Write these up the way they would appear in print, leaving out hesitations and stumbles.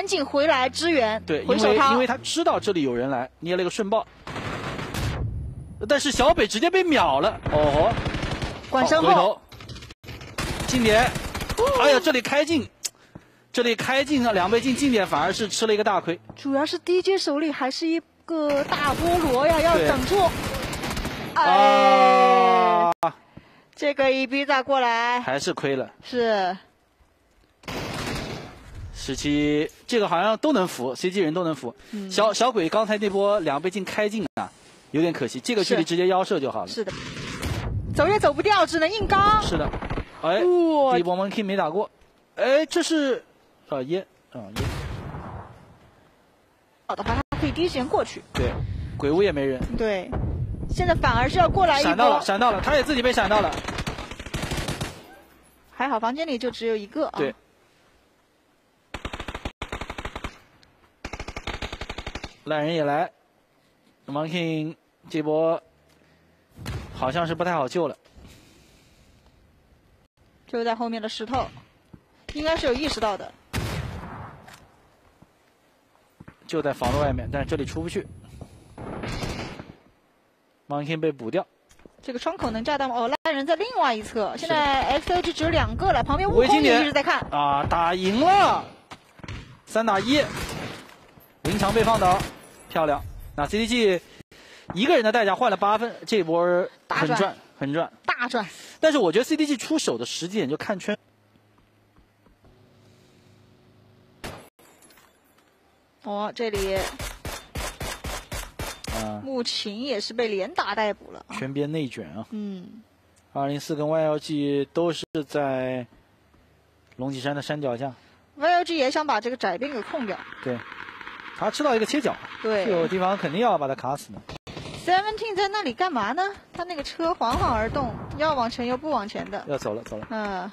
赶紧回来支援，对，回手他，因为他知道这里有人来，捏了个瞬爆，但是小北直接被秒了，哦，管身后，近点，哎呀，这里开进。这里开进了两倍进，近点反而是吃了一个大亏。主要是 DJ 手里还是一个大菠萝呀，要整住。哎，啊、这个一逼再过来，还是亏了。是。17，这个好像都能扶 ，CG 人都能扶。嗯、小鬼刚才那波两倍进开进啊，有点可惜。这个距离直接腰射就好了。是的。走也走不掉，只能硬刚。是的。哎，哦、第一波 Monkey 没打过。哎，这是。啊耶啊耶！好的话，他可以第一时间过去。对，鬼屋也没人。对，现在反而是要过来一波。闪到了，闪到了，他也自己被闪到了。还好房间里就只有一个啊。对。烂人也来 ，Monkey 这波好像是不太好救了。就在后面的石头，应该是有意识到的。就在房子外面，但是这里出不去。Monkey 被补掉，这个窗口能炸到吗？哦，烂人在另外一侧。现在 XOG 只有2个了，旁边悟空也一直在看。啊，打赢了，3打1，林强被放倒，漂亮。那 CDG 一个人的代价换了8分，这一波很赚，很赚，大赚。但是我觉得 CDG 出手的时机点就看圈。哦，这里，穆琴也是被连打逮捕了，全边内卷啊。嗯，204跟 YLG 都是在龙脊山的山脚下。YLG 也想把这个窄边给控掉。对，他吃到一个切角，对，这个地方肯定要把他卡死的。17在那里干嘛呢？他那个车缓缓而动，要往前又不往前的。要走了，走了。嗯。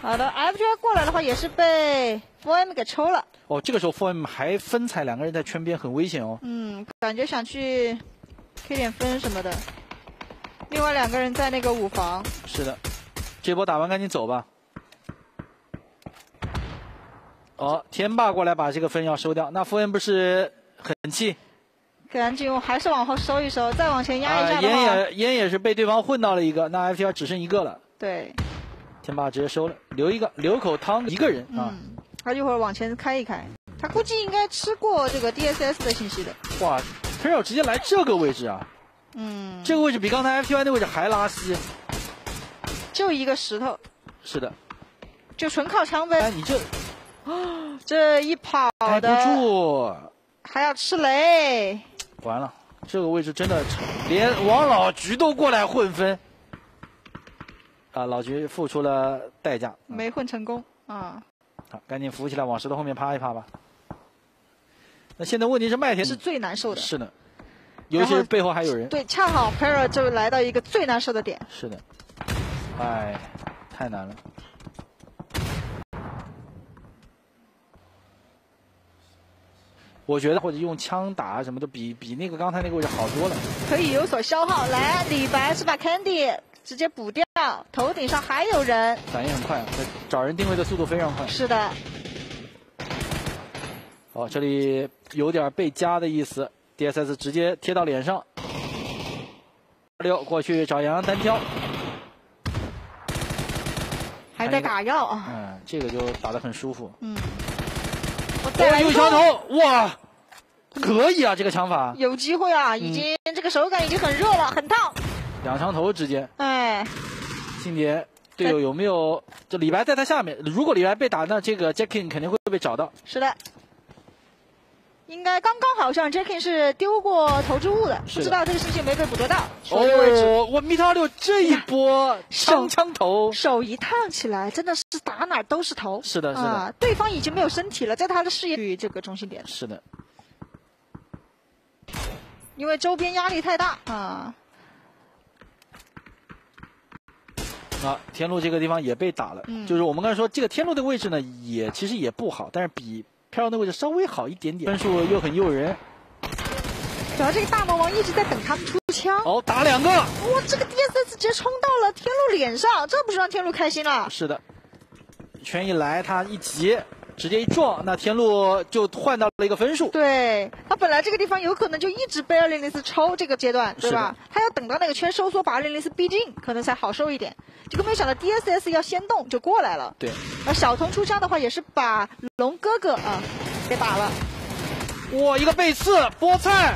好的 ，FGR 过来的话也是被 4M 给抽了。哦，这个时候 4M 还分踩两个人在圈边，很危险哦。嗯，感觉想去 K 点分什么的。另外两个人在那个5房。是的，这波打完赶紧走吧。哦，天霸过来把这个分要收掉，那 4M 不是很气？赶紧，我还是往后收一收，再往前压一下的话。烟也是被对方混到了一个，那 FGR 只剩1个了。对。天霸直接收了，留一个留口汤一个人啊、嗯，他一会儿往前开一开，他估计应该吃过这个 DSS 的信息的。哇 ，Pearl 直接来这个位置啊，嗯，这个位置比刚才 FTY 那位置还拉稀，就一个石头，是的，就纯靠枪呗。哎，你这，哦，这一跑的，待不住，还要吃雷，完了，这个位置真的连王老菊都过来混分。啊，老菊付出了代价，没混成功啊！好，赶紧扶起来，往石头后面趴一趴吧。那现在问题是麦田是最难受的，是的，尤其是背后还有人。对，恰好 Pearl 就来到一个最难受的点。是的，哎，太难了。我觉得或者用枪打什么的，比那个刚才那个位置好多了，可以有所消耗。来，李白是把 Candy 直接补掉。头顶上还有人，反应很快，找人定位的速度非常快。是的。哦，这里有点被夹的意思 ，DSS 直接贴到脸上。26过去找洋洋单挑，还在打药啊。嗯，这个就打得很舒服。嗯。我再来一枪头，哇，可以啊，这个枪法。有机会啊，已经、这个手感已经很热了，很烫。2枪头直接。哎。金蝶队友有没有？这李白在他下面，如果李白被打，那这个 Jackin 肯定会被找到。是的，应该刚刚好像 Jackin 是丢过投掷物的，不知道这个事情没被捕捉到。哦，我蜜桃6这一波枪头手一烫起来，真的是打哪都是头。是的，是的、啊，对方已经没有身体了，在他的视野与这个中心点。是的，因为周边压力太大啊。啊，天路这个地方也被打了，就是我们刚才说这个天路的位置呢，也其实也不好，但是比飘的位置稍微好一点点，分数又很诱人。主要这个大魔王一直在等他们出枪。哦，打2个！哇，这个 DSS 直接冲到了天路脸上，这不是让天路开心了？是的，圈一来他一急，直接一撞，那天路就换到了一个分数。对，他本来这个地方有可能就一直被2004超这个阶段，对吧？他要等到那个圈收缩，把2004逼近，可能才好受一点。结果没想到 DSS 要先动就过来了。对，而小童出枪的话也是把龙哥哥啊给打了。哇，一个背刺菠菜，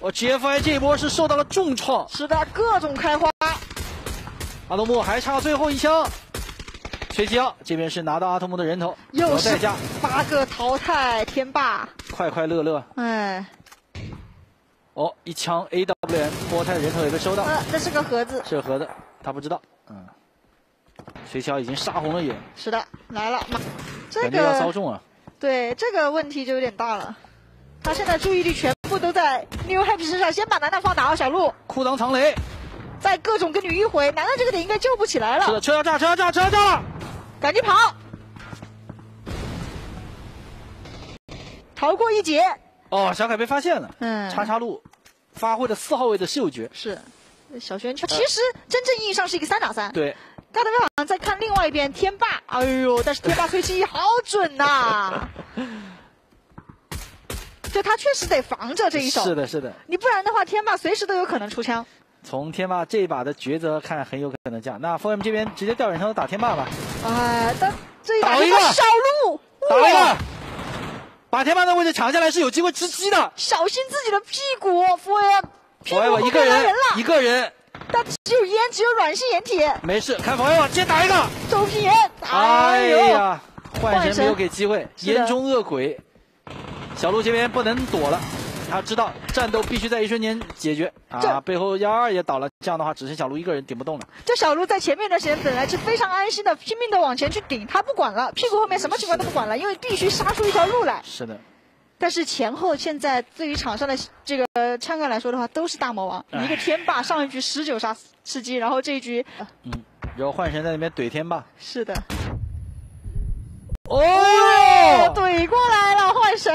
我 GFI 这一波是受到了重创。是的，各种开花。阿童木还差最后一枪。 崔七幺这边是拿到阿童木的人头，又是8个淘汰天霸，快快乐乐。哎，哦，一枪 A W M 波泰人头也被收到，这是个盒子，是个盒子，他不知道。嗯，崔七幺已经杀红了眼。是的，来了，这个要遭中啊。对，这个问题就有点大了。他现在注意力全部都在 New Happy 身上，先把楠楠放倒，小鹿裤裆藏雷，再各种跟你迂回，楠楠这个点应该救不起来了。是的，车要炸，车要炸，车要炸！ 赶紧跑，逃过一劫。哦，小凯被发现了。嗯，叉叉路发挥了4号位的嗅觉。是，小圈圈。其实真正意义上是一个3打3。对。大家好像在看另外一边天霸，哎呦，但是天霸推气好准呐、啊！就他确实得防着这一手。是的，是的。你不然的话，天霸随时都有可能出枪。从天霸这一把的抉择看，很有可能这样。那 4M 这边直接掉远程打天霸吧。 哎，但这一打一个小鹿，打一个，把天霸的位置抢下来是有机会吃鸡的。小心自己的屁股，Forever一个人，一个人，但只有烟，只有软性掩体。没事，看Forever直接打一个周平岩。哎呀，幻神没有给机会，烟中恶鬼。小鹿这边不能躲了，他知道战斗必须在一瞬间解决啊。背后122也倒了，这样的话只剩小鹿一个人顶不动了。这小鹿在前面的时间本来是非常安心的，拼命的往前去顶，他不管了，屁股后面什么情况都不管了，因为必须杀出一条路来。是的。但是前后现在对于场上的这个参观来说的话，都是大魔王，一个天霸上一局19杀吃鸡，然后这一局，然后幻神在那边怼天霸。是的。 哦，怼过来了，幻神。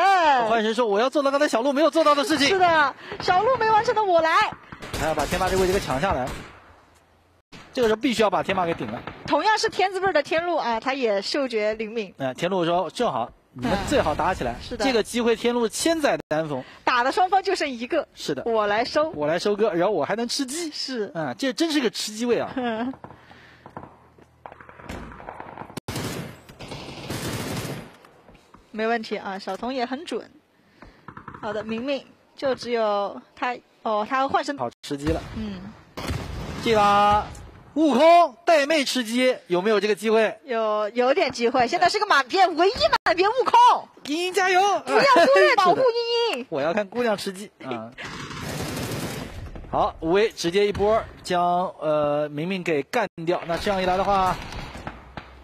幻神说：“我要做到刚才小鹿没有做到的事情。”是的，小鹿没完成的我来。还要把天霸这个位置给抢下来，这个时候必须要把天霸给顶了。同样是天字辈的天路啊，他也嗅觉灵敏。天路说：“正好你们最好打起来。”是的，这个机会天路千载难逢，打的双方就剩一个。是的，我来收，我来收割，然后我还能吃鸡。是，这真是个吃鸡位啊。没问题啊，小童也很准。好的，明明就只有他哦，他换身好吃鸡了。嗯，这把悟空带妹吃鸡有没有这个机会？有点机会，现在是个满编，唯一满编悟空。茵茵加油！不要忽略保护茵茵。我要看姑娘吃鸡啊！好，五 A 直接一波将明明给干掉。那这样一来的话。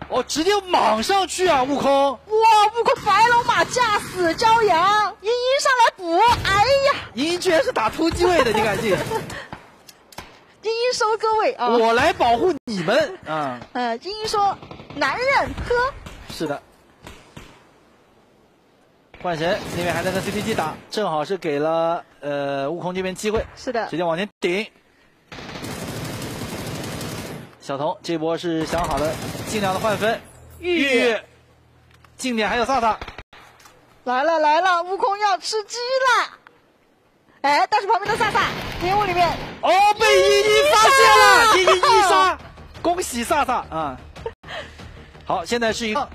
哦，直接莽上去啊！悟空，哇，悟空白龙马架死骄阳，茵茵上来补，哎呀，茵茵居然是打突击位的，你敢信？茵茵收割位啊！我来保护你们啊！茵茵说：“男人呵。”是的，幻神那边还在跟 CPG 打，正好是给了悟空这边机会。是的，直接往前顶。 小童这波是想好了，尽量的换分。玉，近点还有萨萨。来了来了，悟空要吃鸡了。哎，但是旁边的萨萨烟雾里面。哦，被依依发现了，依依杀，恭喜萨萨啊！好，现在是一个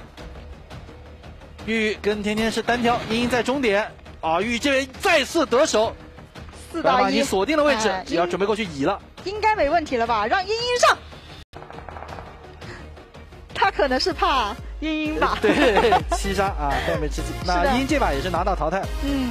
玉跟天天是单挑，茵茵在终点啊，玉这边再次得手。4打1，你锁定了位置，只要准备过去移了，应该没问题了吧？让茵茵上。 他可能是怕茵茵吧，对，7杀啊，再没吃鸡。那茵茵这把也是拿到淘汰。嗯。